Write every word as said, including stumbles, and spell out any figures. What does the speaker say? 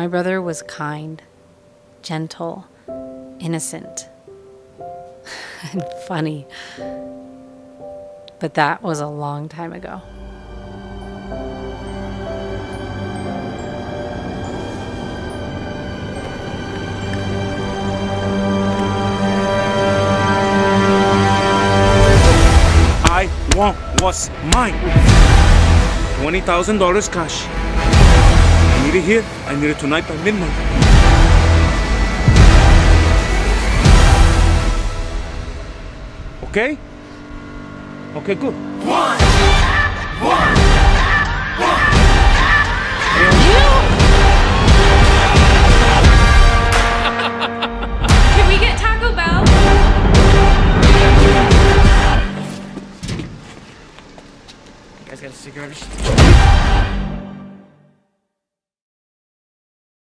My brother was kind, gentle, innocent, and funny. But that was a long time ago. I want what's mine. twenty thousand dollars cash. I need it here. I need it tonight by midnight. Okay? Okay, good. One! One! One! You! Can we get Taco Bell? You guys got a cigarette?